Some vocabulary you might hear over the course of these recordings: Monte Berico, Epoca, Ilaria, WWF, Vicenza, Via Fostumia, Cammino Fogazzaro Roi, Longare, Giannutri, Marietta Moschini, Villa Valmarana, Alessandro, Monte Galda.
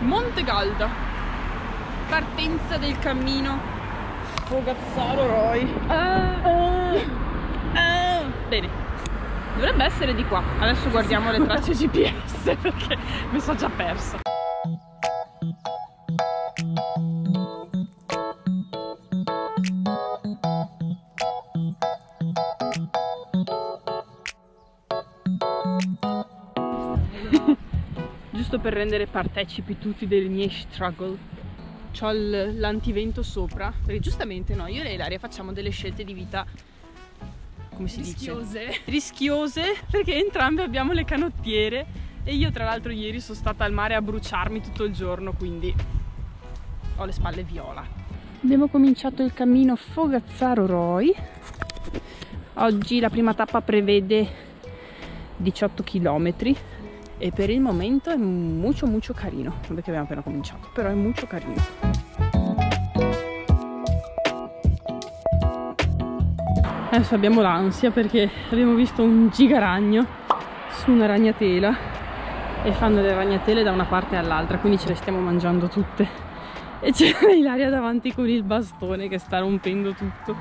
Monte Galda, partenza del Cammino Fogazzaro Roi. Bene, dovrebbe essere di qua. Adesso guardiamo le tracce GPS perché mi sono già persa. Giusto per rendere partecipi tutti delle mie struggle. C'ho l'antivento sopra, perché giustamente no, io e Ilaria facciamo delle scelte di vita, come si rischiose. Dice? Rischiose, perché entrambe abbiamo le canottiere e io tra l'altro ieri sono stata al mare a bruciarmi tutto il giorno, quindi ho le spalle viola. Abbiamo cominciato il cammino Fogazzaro Roi. Oggi la prima tappa prevede 18 km e per il momento è molto carino, non è che abbiamo appena cominciato, però è molto carino. Adesso abbiamo l'ansia perché abbiamo visto un gigaragno su una ragnatela e fanno le ragnatele da una parte all'altra, quindi ce le stiamo mangiando tutte e c'è Ilaria davanti con il bastone che sta rompendo tutto.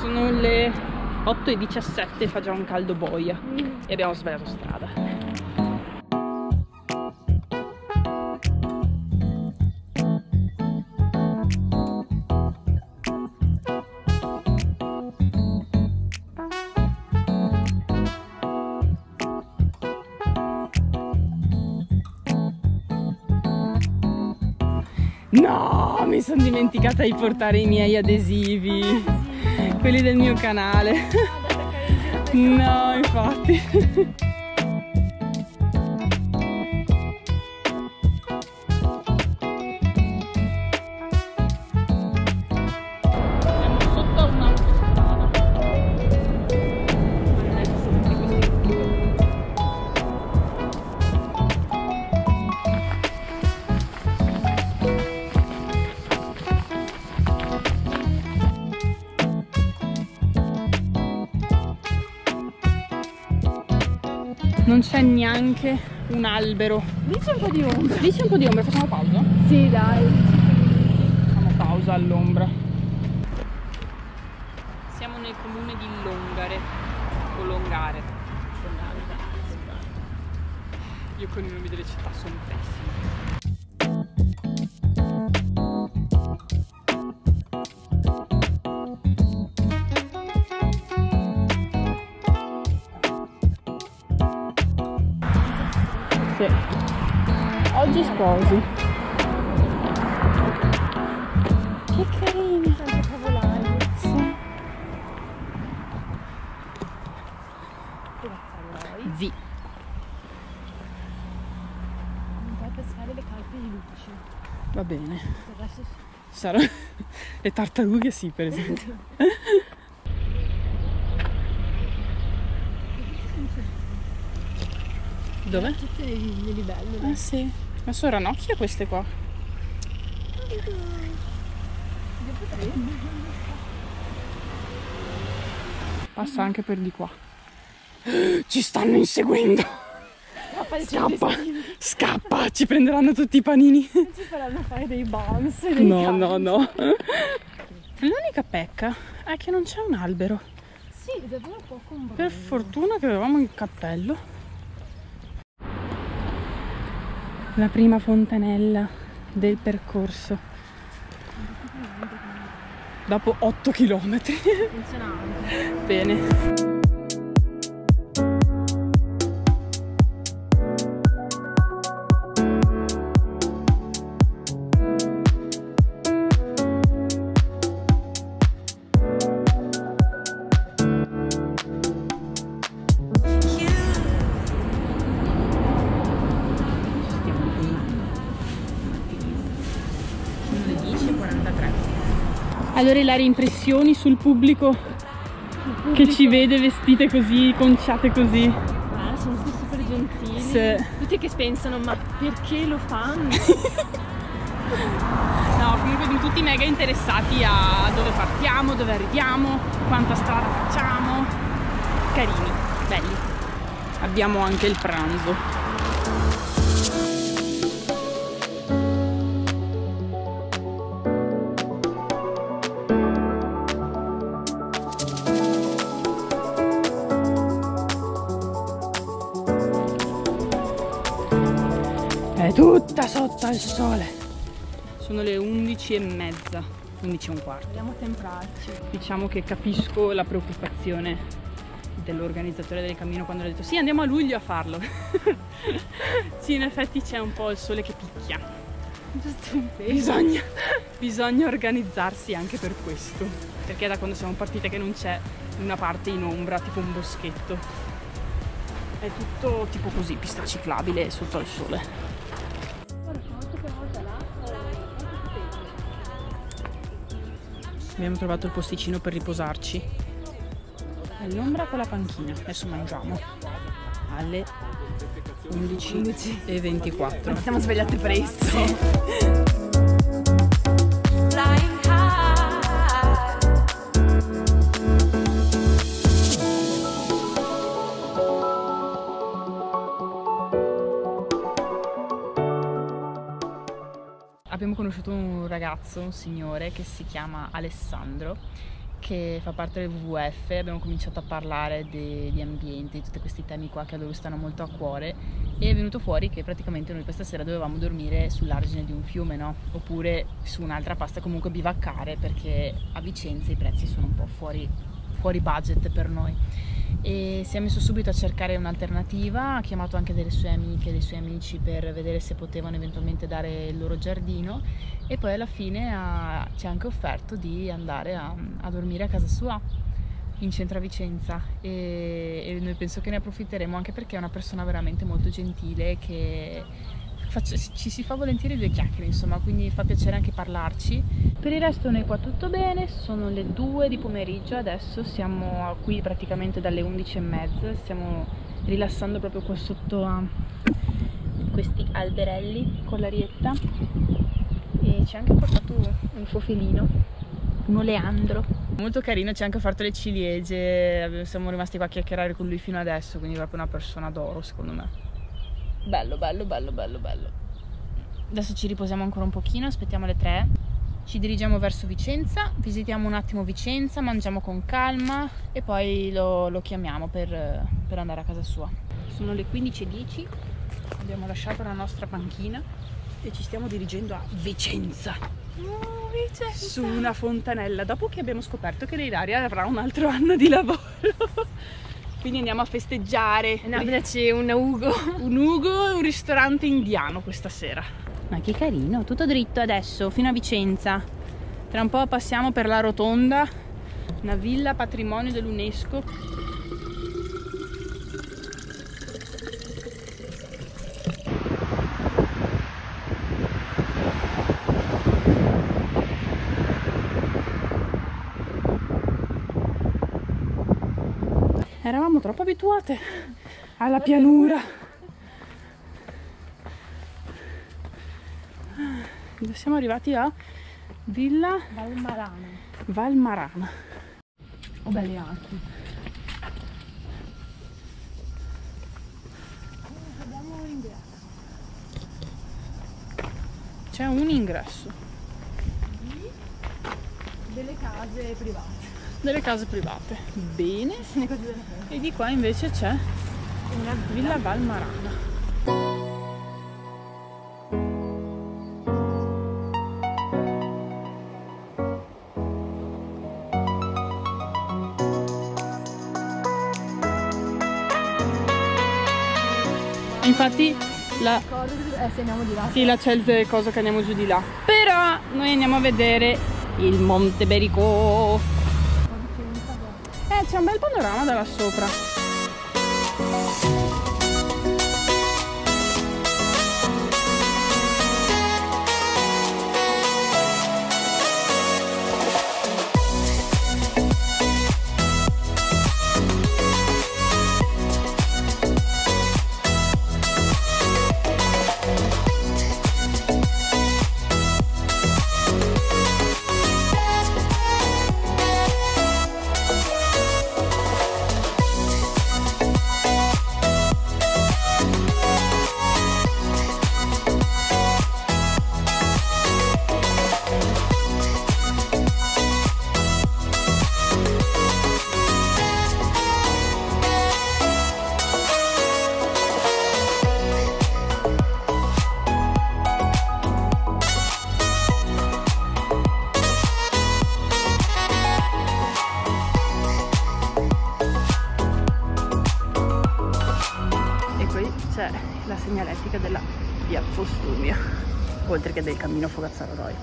Sono le 8:17, fa già un caldo boia e abbiamo sbagliato strada. No, mi sono dimenticata di portare i miei adesivi, quelli del mio canale. No, infatti. Siamo sotto un'autostrada. Non c'è neanche un albero. Lì c'è un po' di ombra. Lì c'è un po' di ombra, facciamo pausa? Sì, dai. Facciamo pausa all'ombra. Siamo nel comune di Longare. O Longare. Io con i nomi delle città sono pessima. Oggi sposi. Che carina. Sì. Zì. Non puoi pescare le carpe di luce. Va bene. Sarà le tartarughe sì, per esempio. Dove? Tutte le libelle. Ah sì. Ma sono ranocchie queste qua? Passa anche per di qua. Ci stanno inseguendo. Scappa, scappa, ci prenderanno tutti i panini. Ci faranno fare dei bounce. No, no, no. L'unica pecca è che non c'è un albero. Sì, davvero poco un po'. Per fortuna che avevamo il cappello. La prima fontanella del percorso dopo 8 chilometri. Funzionava. Bene. Allora Ilaria, impressioni sul pubblico, che ci vede vestite così, conciate così? Ah, sono tutti super gentili, sì. Tutti che pensano ma perché lo fanno? No, comunque tutti mega interessati a dove partiamo, dove arriviamo, quanta strada facciamo. Carini, belli. Abbiamo anche il pranzo. È tutta sotto al sole. Sono le 11:30, 11:15. Dobbiamo temprarci. Diciamo che capisco la preoccupazione dell'organizzatore del cammino quando ha detto sì, andiamo a luglio a farlo. Sì, in effetti c'è un po' il sole che picchia. Giusto un po'. Bisogna organizzarsi anche per questo, perché è da quando siamo partite che non c'è una parte in ombra, tipo un boschetto. È tutto tipo così, pista ciclabile sotto al sole. Abbiamo trovato il posticino per riposarci all'ombra con la panchina. Adesso mangiamo alle 11:24. Ma siamo svegliate presto. Abbiamo conosciuto un ragazzo, un signore che si chiama Alessandro, che fa parte del WWF. Abbiamo cominciato a parlare di ambiente, di tutti questi temi qua che a loro stanno molto a cuore, e è venuto fuori che praticamente noi questa sera dovevamo dormire sull'argine di un fiume, no? Oppure su un'altra pasta, comunque bivaccare, perché a Vicenza i prezzi sono un po' fuori budget per noi. E si è messo subito a cercare un'alternativa, ha chiamato anche delle sue amiche e dei suoi amici per vedere se potevano eventualmente dare il loro giardino, e poi alla fine ci ha anche offerto di andare a dormire a casa sua in centro a Vicenza, e noi penso che ne approfitteremo, anche perché è una persona veramente molto gentile che ci si fa volentieri due chiacchiere, insomma, quindi fa piacere anche parlarci. Per il resto noi qua tutto bene, sono le 14:00 adesso, siamo qui praticamente dalle 11:30, stiamo rilassando proprio qua sotto a questi alberelli con l'arietta, e ci ha anche portato un fofelino, un oleandro. Molto carino, ci ha anche fatto le ciliegie, siamo rimasti qua a chiacchierare con lui fino adesso, quindi proprio una persona d'oro secondo me. Bello, bello, bello, bello, bello. Adesso ci riposiamo ancora un pochino, aspettiamo le 3. Ci dirigiamo verso Vicenza, visitiamo un attimo Vicenza, mangiamo con calma e poi lo chiamiamo per andare a casa sua. Sono le 15:10, abbiamo lasciato la nostra panchina e ci stiamo dirigendo a Vicenza. Oh, Vicenza! Su una fontanella, dopo che abbiamo scoperto che l'Ilaria avrà un altro anno di lavoro. Quindi andiamo a festeggiare. No, c'è un ugo. Un ugo e un ristorante indiano questa sera. Ma che carino, tutto dritto adesso, fino a Vicenza. Tra un po' passiamo per la rotonda, una villa patrimonio dell'UNESCO. Eravamo troppo abituate alla pianura. Siamo arrivati a Villa Valmarana. Oh, belle archi. Abbiamo un ingresso. C'è un ingresso. Delle case private. Delle case private. Bene. E di qua invece c'è una Villa Valmarana. Infatti la c'è il coso che andiamo giù di là. Però noi andiamo a vedere il Monte Berico. C'è un bel panorama da là sopra. la segnaletica della via Fostumia, oltre che del Cammino Fogazzaro Roi.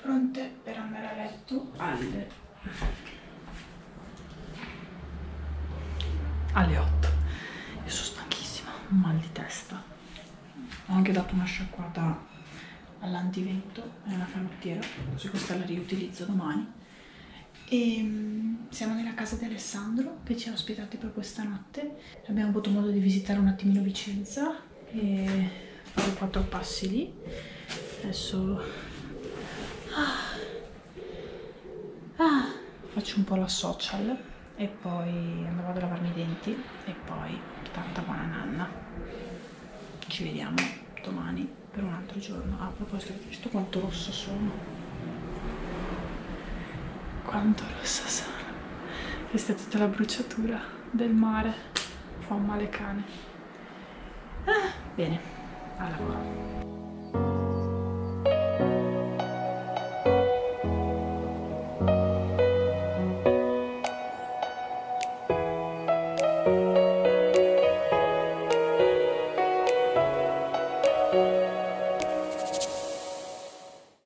Pronte per andare a letto alle 8. Io sono stanchissima, un mal di testa. Ho anche dato una sciacquata all'antivento e alla canottiera, così questa la riutilizzo domani. E siamo nella casa di Alessandro che ci ha ospitati per questa notte. Abbiamo avuto modo di visitare un attimino Vicenza e fare 4 passi lì. Adesso faccio un po' la social e poi andrò a lavarmi i denti e poi tanta buona nanna. Ci vediamo domani per un altro giorno. A proposito, avete visto quanto rossa sono? Quanto rossa sono? Questa è tutta la bruciatura del mare. Fa un male cane. Bene, alla buona.